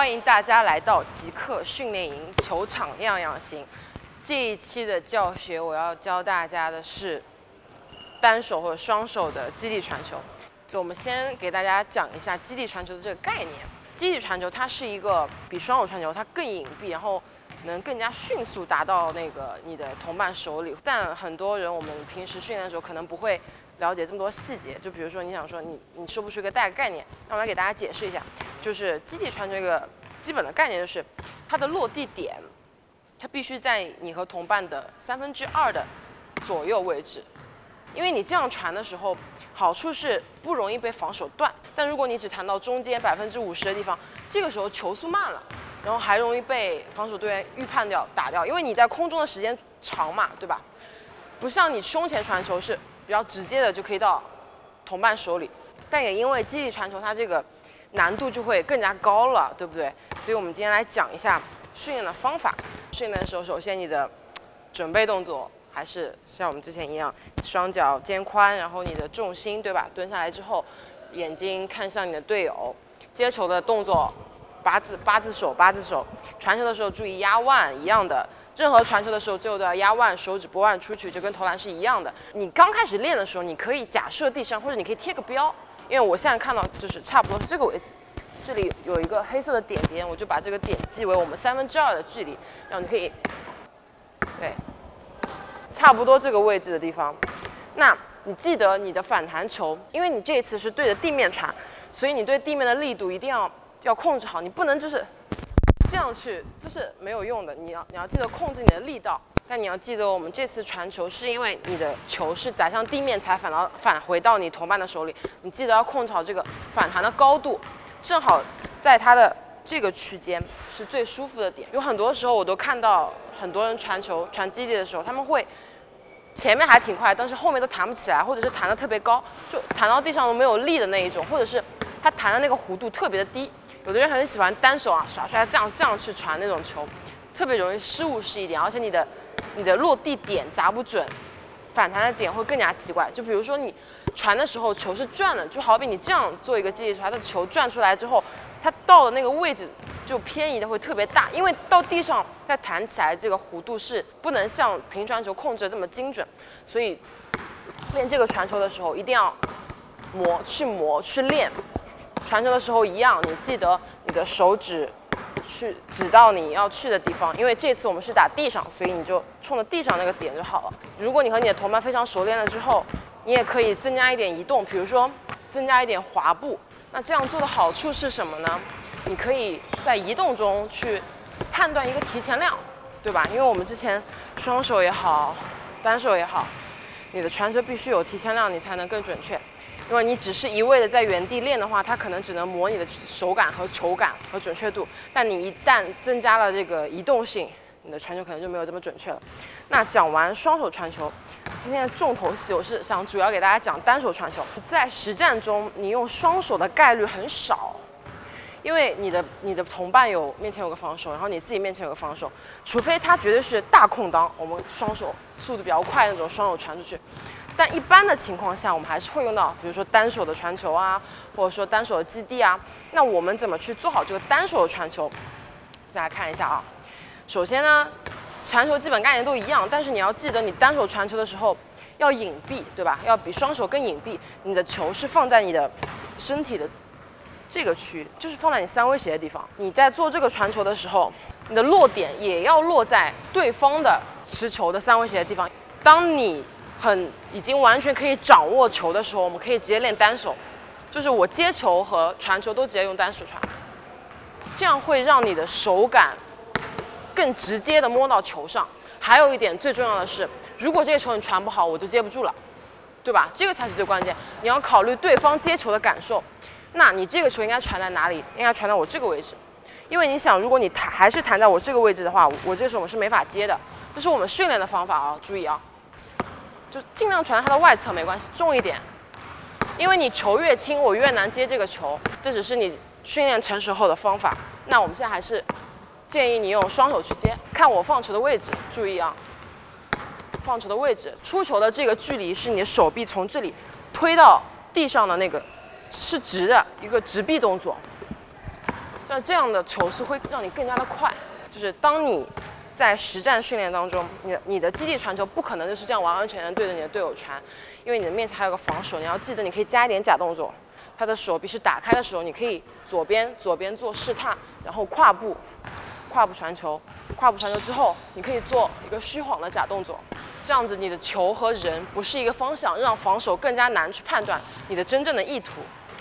欢迎大家来到极客训练营，球场样样行。这一期的教学，我要教大家的是单手或者双手的基地传球。就我们先给大家讲一下基地传球的这个概念。基地传球它是一个比双手传球它更隐蔽，然后能更加迅速达到那个你的同伴手里。但很多人我们平时训练的时候可能不会了解这么多细节，就比如说你想说你说不出一个大概念，那我来给大家解释一下，就是基地传球一个基本的概念就是它的落地点，它必须在你和同伴的2/3的左右位置，因为你这样传的时候，好处是不容易被防守断，但如果你只弹到中间50%的地方，这个时候球速慢了，然后还容易被防守队员预判掉、打掉，因为你在空中的时间长嘛，对吧？不像你胸前传球是比较直接的就可以到同伴手里，但也因为基地传球它这个难度就会更加高了，对不对？所以我们今天来讲一下训练的方法。训练的时候，首先你的准备动作还是像我们之前一样，双脚肩宽，然后你的重心对吧？蹲下来之后，眼睛看向你的队友，接球的动作八字手，传球的时候注意压腕一样的。任何传球的时候，最后都要压腕，手指拨腕出去，就跟投篮是一样的。你刚开始练的时候，你可以假设地上，或者你可以贴个标，因为我现在看到就是差不多是这个位置，这里有一个黑色的点点，我就把这个点记为我们2/3的距离，然后你可以，对，差不多这个位置的地方。那你记得你的反弹球，因为你这一次是对着地面传，所以你对地面的力度一定要控制好，你不能就是。这样去这是没有用的，你要记得控制你的力道，但你要记得我们这次传球是因为你的球是砸向地面才返回到你同伴的手里，你记得要控制好这个反弹的高度，正好在它的这个区间是最舒服的点。有很多时候我都看到很多人传球传基地的时候，他们会前面还挺快，但是后面都弹不起来，或者是弹得特别高，就弹到地上都没有力的那一种，或者是他弹的那个弧度特别的低。有的人很喜欢单手啊耍这样去传那种球，特别容易失误是一点，而且你的落地点砸不准，反弹的点会更加奇怪。就比如说你传的时候球是转的，就好比你这样做一个基地传，它的球转出来之后，它到的那个位置就偏移的会特别大，因为到地上再弹起来这个弧度是不能像平传球控制的这么精准，所以练这个传球的时候一定要去练。传球的时候一样，你记得你的手指去指到你要去的地方，因为这次我们是打地上，所以你就冲着地上那个点就好了。如果你和你的同伴非常熟练了之后，你也可以增加一点移动，比如说增加一点滑步。那这样做的好处是什么呢？你可以在移动中去判断一个提前量，对吧？因为我们之前双手也好，单手也好，你的传球必须有提前量，你才能更准确。如果你只是一味的在原地练的话，它可能只能模拟的手感和球感和准确度。但你一旦增加了这个移动性，你的传球可能就没有这么准确了。那讲完双手传球，今天的重头戏我是想主要给大家讲单手传球。在实战中，你用双手的概率很少，因为你的同伴面前有个防守，然后你自己面前有个防守，除非他绝对是大空当，我们双手速度比较快那种双手传出去。但一般的情况下，我们还是会用到，比如说单手的传球啊，或者说单手的基地啊。那我们怎么去做好这个单手的传球？大家看一下啊。首先呢，传球基本概念都一样，但是你要记得，你单手传球的时候要隐蔽，对吧？要比双手更隐蔽。你的球是放在你的身体的这个区，就是放在你三位鞋的地方。你在做这个传球的时候，你的落点也要落在对方的持球的三位鞋的地方。当你已经完全可以掌握球的时候，我们可以直接练单手，就是我接球和传球都直接用单手传，这样会让你的手感更直接的摸到球上。还有一点最重要的是，如果这个球你传不好，我就接不住了，对吧？这个才是最关键。你要考虑对方接球的感受，那你这个球应该传在哪里？应该传到我这个位置，因为你想，如果你还是弹在我这个位置的话，我这时候我是没法接的。这是我们训练的方法啊，注意啊。就尽量传它的外侧没关系，重一点，因为你球越轻，我越难接这个球。这只是你训练成熟后的方法。那我们现在还是建议你用双手去接，看我放球的位置，注意啊，放球的位置，出球的这个距离是你的手臂从这里推到地上的那个是直的一个直臂动作，那这样的球速会让你更加的快。就是当你在实战训练当中，你的基地传球不可能就是这样完完全全对着你的队友传，因为你的面前还有个防守，你要记得你可以加一点假动作。 他的手臂是打开的时候，你可以左边做试踏，然后跨步传球，跨步传球之后，你可以做一个虚晃的假动作，这样子你的球和人不是一个方向，让防守更加难去判断你的真正的意图。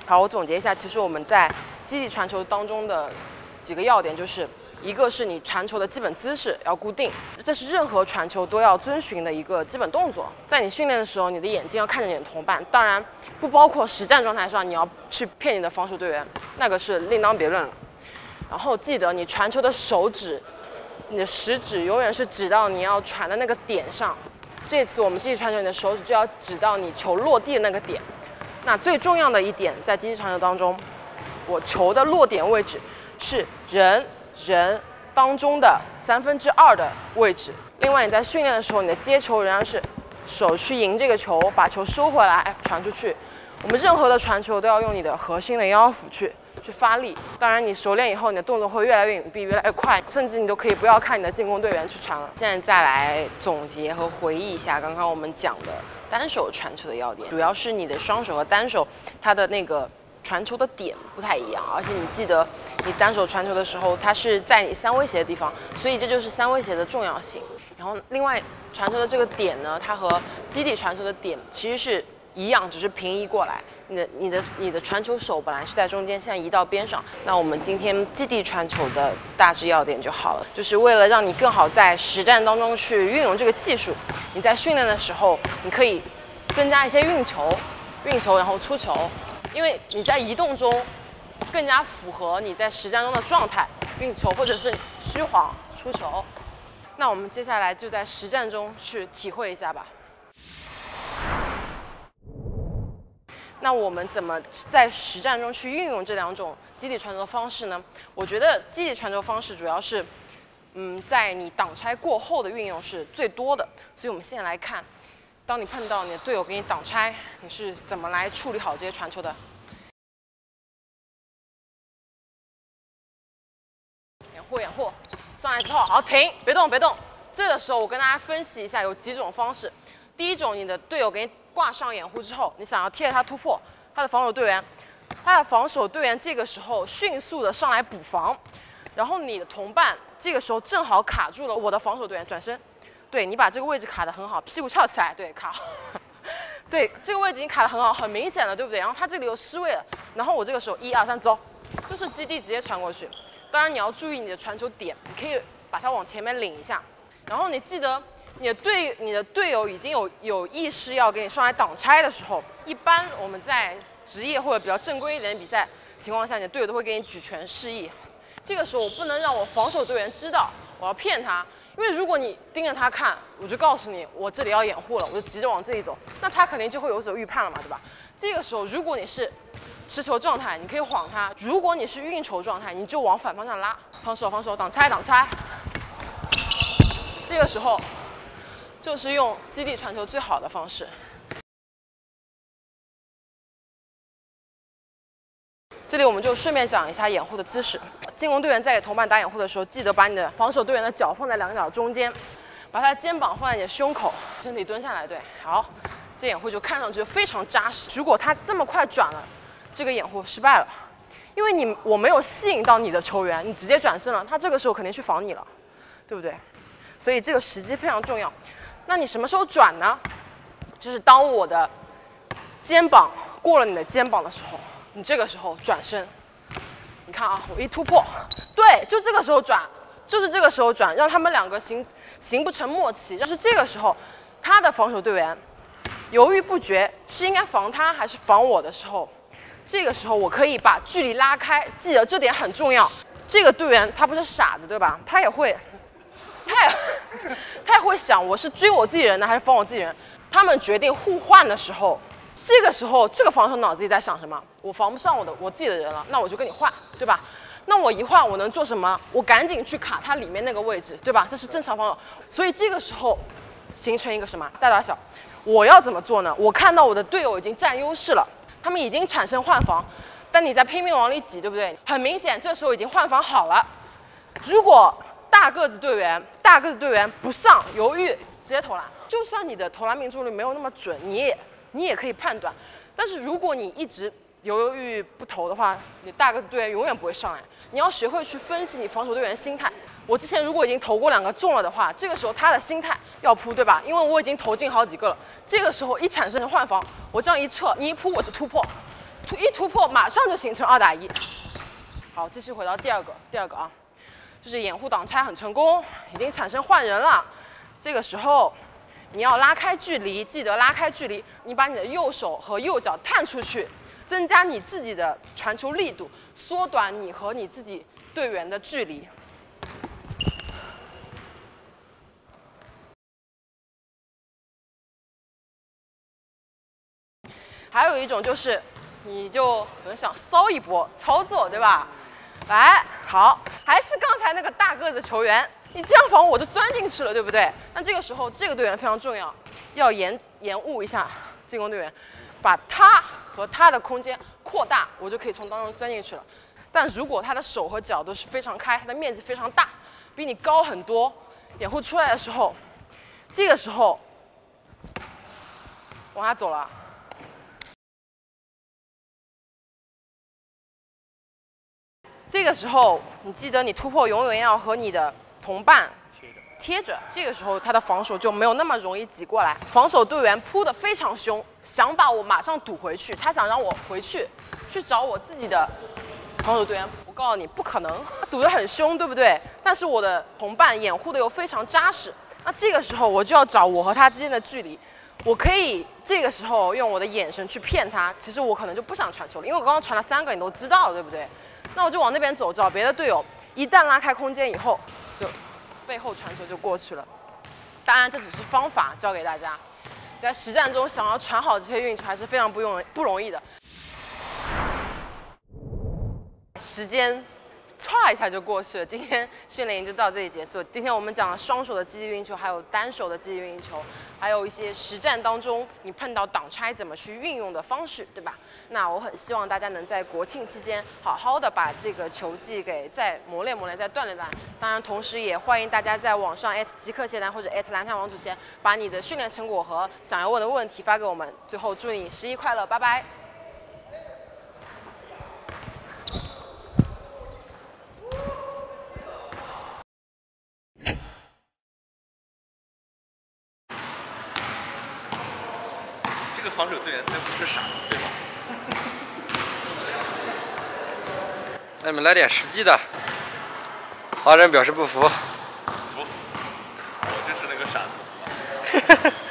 好，我总结一下，其实我们在基地传球当中的几个要点就是。 一个是你传球的基本姿势要固定，这是任何传球都要遵循的一个基本动作。在你训练的时候，你的眼睛要看着你的同伴，当然不包括实战状态上你要去骗你的防守队员，那个是另当别论了。然后记得你传球的手指，你的食指永远是指到你要传的那个点上。这次我们基地传球，你的手指就要指到你球落地的那个点。那最重要的一点，在基地传球当中，我球的落点位置是人当中的2/3的位置。另外，你在训练的时候，你的接球仍然是手去迎这个球，把球收回来传出去。我们任何的传球都要用你的核心的腰腹去发力。当然，你熟练以后，你的动作会越来越隐蔽，越来越快，甚至你都可以不要看你的进攻队员去传了。现在再来总结和回忆一下刚刚我们讲的单手传球的要点，主要是你的双手和单手它的那个。 传球的点不太一样，而且你记得，你单手传球的时候，它是在你三威胁的地方，所以这就是三威胁的重要性。然后，另外传球的这个点呢，它和基地传球的点其实是一样，只是平移过来。你的传球手本来是在中间，现在移到边上。那我们今天基地传球的大致要点就好了，就是为了让你更好在实战当中去运用这个技术。你在训练的时候，你可以增加一些运球然后出球。 因为你在移动中更加符合你在实战中的状态，运球或者是虚晃出球。那我们接下来就在实战中去体会一下吧。那我们怎么在实战中去运用这两种基地传球方式呢？我觉得基地传球方式主要是，在你挡拆过后的运用是最多的。所以我们现在来看。 当你碰到你的队友给你挡拆，你是怎么来处理好这些传球的？掩护，上来之后好停，别动。这个时候我跟大家分析一下有几种方式。第一种，你的队友给你挂上掩护之后，你想要贴着他突破，他的防守队员这个时候迅速的上来补防，然后你的同伴这个时候正好卡住了我的防守队员转身。 对你把这个位置卡得很好，屁股翘起来，对卡，对这个位置你卡得很好，很明显了，对不对？然后他这里又失位了，然后我这个时候1、2、3走，就是基地直接传过去。当然你要注意你的传球点，你可以把它往前面领一下。然后你记得你的队友已经有意识要给你上来挡拆的时候，一般我们在职业或者比较正规一点的比赛情况下，你的队友都会给你举拳示意。这个时候我不能让我防守队员知道我要骗他。 因为如果你盯着他看，我就告诉你我这里要掩护了，我就急着往这里走，那他肯定就会有所预判了嘛，对吧？这个时候，如果你是持球状态，你可以晃他；如果你是运球状态，你就往反方向拉，防守，挡拆。这个时候就是用基地传球最好的方式。这里我们就顺便讲一下掩护的姿势。 进攻队员在给同伴打掩护的时候，记得把你的防守队员的脚放在两个脚中间，把他的肩膀放在你的胸口，身体蹲下来。对，好，这掩护就看上去非常扎实。如果他这么快转了，这个掩护失败了，因为我没有吸引到你的球员，你直接转身了，他这个时候肯定去防你了，对不对？所以这个时机非常重要。那你什么时候转呢？就是当我的肩膀过了你的肩膀的时候，你这个时候转身。 你看啊，我一突破，对，就这个时候转，让他们两个形不成默契。就是这个时候，他的防守队员犹豫不决，是应该防他还是防我的时候，这个时候我可以把距离拉开，记得这点很重要。这个队员他不是傻子对吧？他也会想我是追我自己人呢还是防我自己人。他们决定互换的时候。 这个时候，这个防守脑子里在想什么？我防不上我自己的人了，那我就跟你换，对吧？那我一换，我能做什么？我赶紧去卡他里面那个位置，对吧？这是正常防守。所以这个时候，形成一个什么大打小？我要怎么做呢？我看到我的队友已经占优势了，他们已经产生换防，但你在拼命往里挤，对不对？很明显，这时候已经换防好了。如果大个子队员不上犹豫，直接投篮，就算你的投篮命中率没有那么准，你也可以判断。但是如果你一直犹豫不投的话，你大个子队员永远不会上来。你要学会去分析你防守队员的心态。我之前如果已经投过2个中了的话，这个时候他的心态要扑，对吧？因为我已经投进好几个了。这个时候一产生换防，我这样一撤，你一扑我就突破，一突破马上就形成2打1。好，继续回到第二个啊，就是掩护挡拆很成功，已经产生换人了。这个时候你要拉开距离，记得拉开距离，你把你的右手和右脚探出去。 增加你自己的传球力度，缩短你和你自己队员的距离。还有一种就是，你就有人想骚一波操作，对吧？来，好，还是刚才那个大个子球员，你这样防我就钻进去了，对不对？那这个时候，这个队员非常重要，要延误一下进攻队员，把他。 和他的空间扩大，我就可以从当中钻进去了。但如果他的手和脚都是非常开，他的面积非常大，比你高很多，掩护出来的时候，这个时候往下走了。这个时候你记得，你突破永远要和你的同伴贴着。这个时候他的防守就没有那么容易挤过来，防守队员扑得非常凶。 想把我马上堵回去，他想让我回去，去找我自己的防守队员。我告诉你，不可能，堵得很凶，对不对？但是我的同伴掩护的又非常扎实，那这个时候我就要找我和他之间的距离。我可以这个时候用我的眼神去骗他，其实我可能就不想传球了，因为我刚刚传了3个，你都知道了，对不对？那我就往那边走，找别的队友。一旦拉开空间以后，就背后传球就过去了。当然，这只是方法，教给大家。 在实战中，想要传好这些运球还是非常不容易的。时间唰一下就过去了，今天训练营就到这里结束。今天我们讲了双手的积极运球，还有单手的积极运球，还有一些实战当中你碰到挡拆怎么去运用的方式，对吧？那我很希望大家能在国庆期间好好的把这个球技给再磨练、再锻炼。当然，同时也欢迎大家在网上@极客鞋篮或者@篮坛王祖贤把你的训练成果和想要问的问题发给我们。最后，祝你11快乐，拜拜。防守队员，他不是傻子，对吧？那你们来点实际的。华人表示不服。不服，我就是那个傻子。